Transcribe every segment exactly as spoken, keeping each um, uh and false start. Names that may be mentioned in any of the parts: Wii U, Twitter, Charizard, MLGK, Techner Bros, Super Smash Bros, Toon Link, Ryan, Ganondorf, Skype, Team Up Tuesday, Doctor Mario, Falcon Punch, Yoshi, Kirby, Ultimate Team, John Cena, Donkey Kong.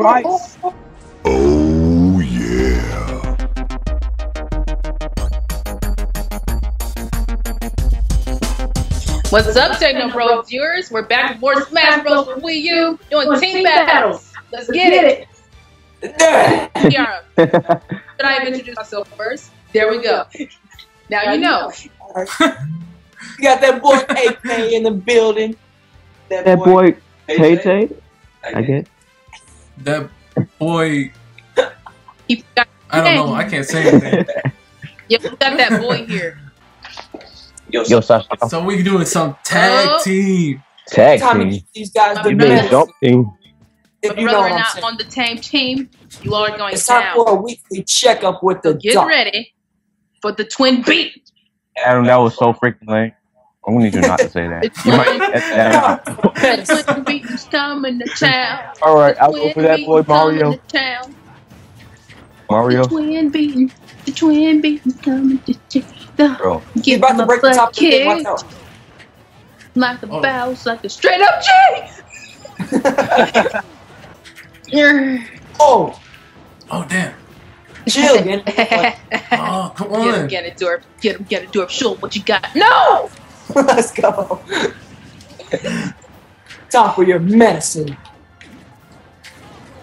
Christ. Oh, yeah. What's up, Techner Bros viewers? We're back with more Smash Bros for Wii U, doing team battles. Let's get it. Should I introduce myself first? There we go. Now you know. You got that boy A J in the building. That, that boy, boy A J? I get that boy. I don't know. I can't say anything. You got that boy here. Yo, Yo, Sasha. So we doing some tag oh. team. Tag Tommy, team. These guys do jump team. If you are not on the same team, you are going it's down. It's time for a weekly checkup with the. Get doc. ready for the twin beat. Adam, that was so freaking lame. I need you not to say that. You might edit that out. Beat's coming to town. All right, I'll go for that boy Mario. Mario. The twin beatin', the twin beatin's coming to town. Bro, give about to break the top kick. Like the oh. bows, like the straight up G. Oh, oh damn. Chill, get it. Oh, come on. Get him, get it, Dorf. Get him, get it, Dorf. Show him what you got. No. Let's go. Top of your medicine.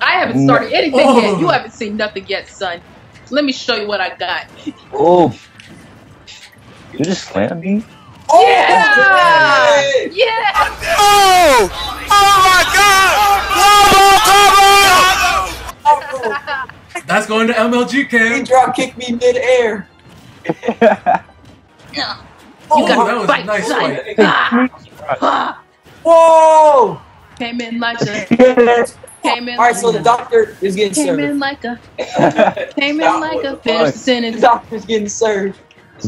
I haven't started anything oh. yet. You haven't seen nothing yet, son. Let me show you what I got. Oh. You just slammed me? Oh, yeah! Yeah! Oh! Oh my god! Combo, combo! Oh. That's going to M L G K. He drop kicked me mid-air. Yeah. You oh, got that was a nice fight. Whoa! Came in like a. Came in. All right, like so the doctor is getting came served. Came in like a. Came in like a fish. The doctor's getting served.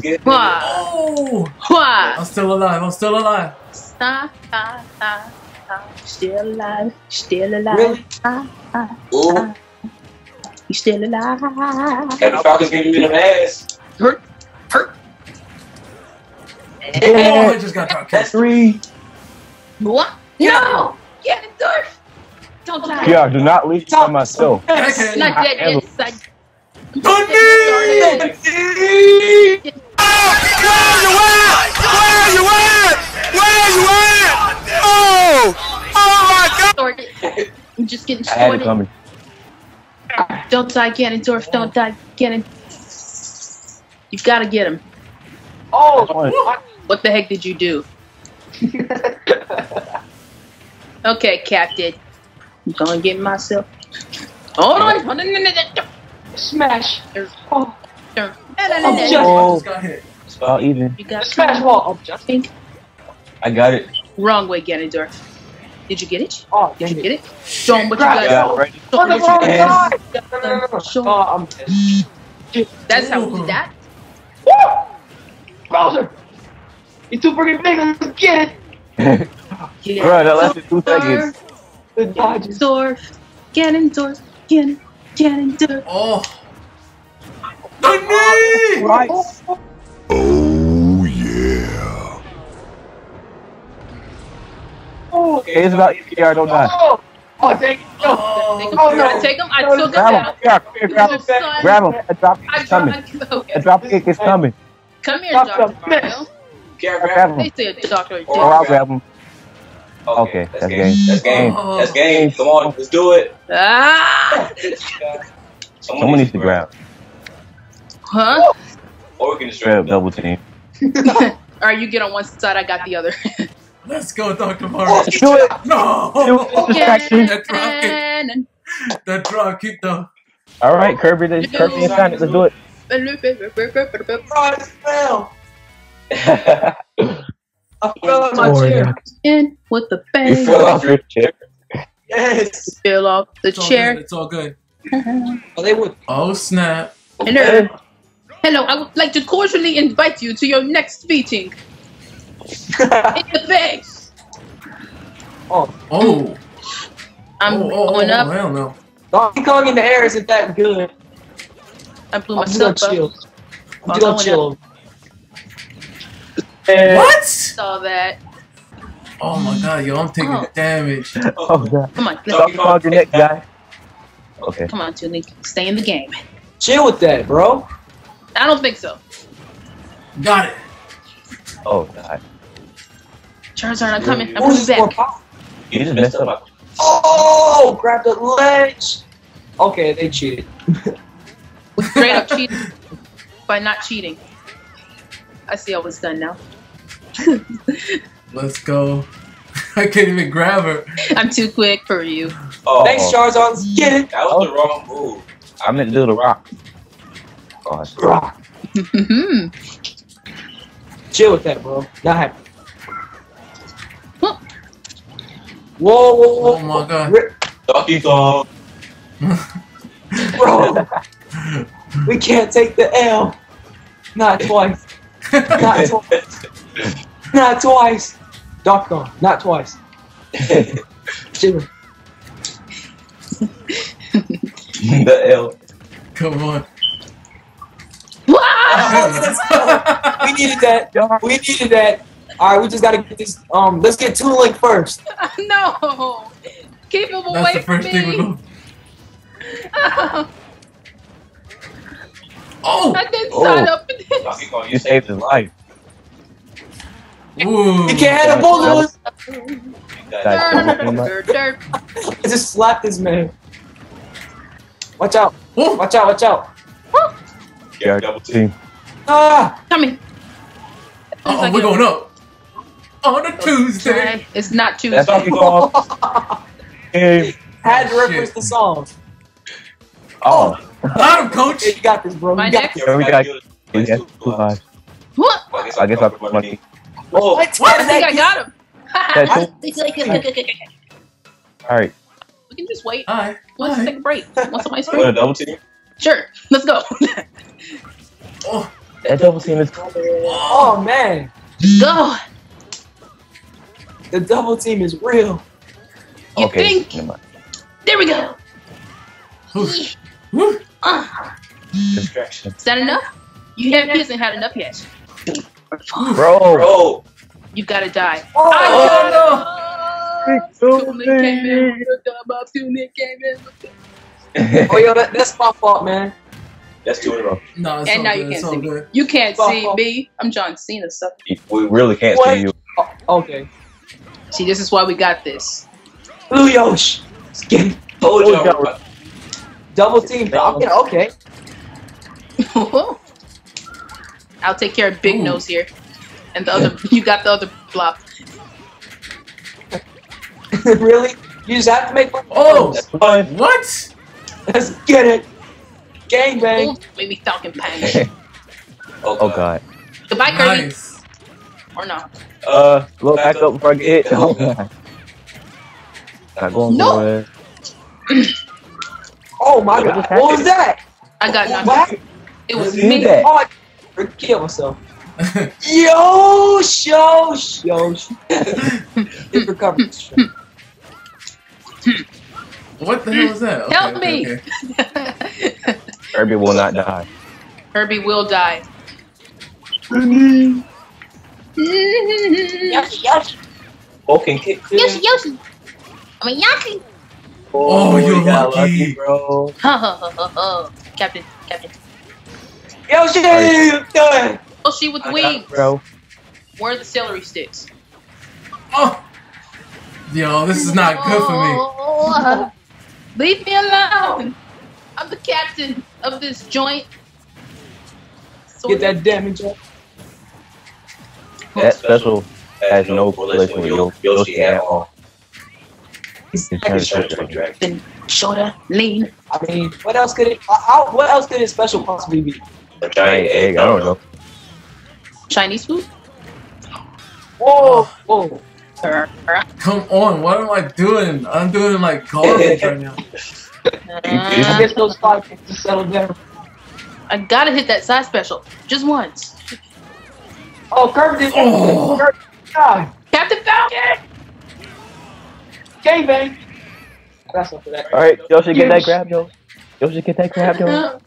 Getting oh! Wah. I'm still alive. I'm still alive. Ah, ah, ah, ah. Still alive. Still alive. Really? Ah, ah, ah. You still alive? That Falcon gave you the ass. Hurt. Hurt. Yeah. Oh, I just got caught. Catch three. What? No! Get it, Dorf! Don't die. Yeah, do not leave me by myself. Yes. Yes. Not I yet, inside. Bundy! Where are you at? Where are you at? Where are you at? Oh! Oh my god! I'm just getting started. Don't die, Ganondorf. Don't die, Ganondorf. You gotta get him. Oh! What the heck did you do? Okay, Captain. I'm gonna get myself. Hold on! Smash! Oh! Oh! It's about even. You got smash wall. I got it. Wrong way, Ganondorf. Did you get it? Oh, did you get it? Show him what you got. Oh, the wrong side! Oh, I'm. That's how we did that. Bowser! You're too freaking big, let's get it! Yeah. Bro, that lasted two seconds. The Dodgers. Ganondorf, Ganondorf, Ganondorf, Ganondorf. Oh! The knee! Right. Oh, yeah. Oh, okay, it's about E P R, don't die. Oh, oh dang it. No. Oh, oh, no. Take him, I took grab him down. Him. Grab, him. grab him, a drop kick is coming. A drop kick is coming. Come here, Doctor Mario. They say Doctor Or I'll grab him. Okay, okay, that's, that's game. game. That's game. Oh. That's game. Come on, let's do it. Ah! Someone needs, needs to grab. grab. Huh? Or we can just grab double team. All right, you get on one side, I got the other. Let's go, Doctor Mario. Do it. No. Do it. That drop kick, though. All right, Kirby, the, Kirby and Sonic, let's do it. I fell. I fell off my chair. In with the bang. You fell off your chair. Yes. Fell off the it's chair. All it's all good. Oh, they would. Oh snap. Hello. Hello. I would like to cordially invite you to your next meeting. In the face. Oh. Oh. I'm oh, oh, going oh, up. I don't know. Donkey Kong in the air isn't that good. I blew myself up. Chill. I'm going chill. What? Saw that. Oh my god, yo, I'm taking oh. damage. Oh god. Come on, let's go. Your next guy. Okay. Come on, Toon Link. Stay in the game. Chill with that, bro. I don't think so. Got it. Oh, God. Charizard, I'm coming. I'm coming back. You just messed up. Oh! Grab the ledge! Okay, they cheated. We straight up cheated by not cheating. I see I was done now. Let's go. I can't even grab her. I'm too quick for you. Oh. Thanks, Charizard. Get it! That was the wrong move. I meant Little Rock. Oh, rock. Chill with that, bro. Not happy. Whoa, whoa, whoa. Oh my god. Donkey Kong. Bro. We can't take the L. Not twice. Not twice. Not twice. Donkey Kong. Not twice. Jimmy. The L. Come on. We needed that. We needed that. Alright, we just gotta get this. Um, let's get Toon Link first. No! Keep him away. That's the first from me. Thing we do. Oh! Oh! I didn't oh. sign up for this. Donkey Kong, you saved his life. Ooh! He can't have a bullet. I just slapped this man. Watch out! Ooh. Watch out! Watch out! Yeah, double team. Ah! Coming. Uh oh, we're going up on a Tuesday. It's not Tuesday. That's Donkey Kong. Hey, had to reference the song. Oh, got him, coach. You got this, bro. You got this. We got it. What? I guess I put money. Oh, what? I think I got him. All right. We can just wait. All right. Let's take a break. Want somebody's break? Want a double team? Sure. Let's go. Oh. That double team is coming. Oh man. Go. The double team is real. You okay. Think? There we go. uh. Distraction. Is that enough? You haven't had enough yet. Bro. Bro. You gotta die. Oh, I gotta no. Toon Link came in. Toon Link came in. Oh yo, that, that's my fault, man. That's two in a row. No, it's and now good. You can't see me. Good. You can't oh, see oh. me. I'm John Cena. Sucker. We really can't what? see you. Oh, okay. See, this is why we got this. Blue Yoshi. Skin. Dojo. Double team. Falcon. Okay. I'll take care of Big Ooh. Nose here. And the other. You got the other flop. Really? You just have to make one. Oh! What? Let's get it. Gang bang! Maybe Falcon Punch. Oh, oh god. Goodbye, Kirby. Nice. Or not. Uh, look back up before I get hit. Oh god. Not going nowhere. Oh my god. What was that? I got knocked out. It was me. That? Oh, I killed myself. Yo, show, show. It recovered. What the hell was that? Okay, Help me! Okay, okay. Kirby will not die. Kirby will die. Yoshi, Yoshi. Okay, kick. Yoshi, Yoshi. I mean, Yoshi. Oh, oh you got lucky, bro. Ho, ho, ho, ho. Captain, Captain. Yoshi, you done. Yoshi with wings. Bro. Where are the celery sticks? Oh. Yo, this is not good for me. Oh, uh, leave me alone. I'm the captain of this joint. So get that damage up. That special has no correlation with Yoshi at all. He's thin, shorter, lean. I mean, what else could it? How, what else could his special possibly be? A giant egg. I don't know. Chinese food. Whoa! Whoa! Come on, what am I doing? I'm doing like garbage right now. I guess those five to settle down. I gotta hit that side special. Just once. Oh, Kirby did oh. Kirby. Oh. Captain Falcon! Gang bang! That's not for that. Alright, Yoshi get that grab, yo. Yoshi get that grab, yo.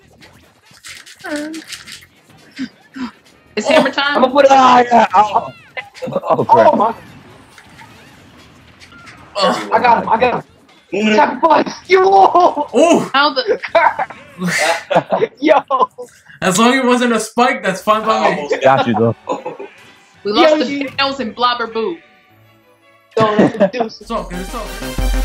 It's hammer time. I'm gonna put it on. Oh, yeah. oh. oh, oh my. Uh, I got him, I got him. That bicycle! Oh! How the car! Yo! As long as it wasn't a spike, that's fine by me. Got you though. We lost Yoshi. The nails and blobber boo. Don't let them do so. It's all good, it's all good.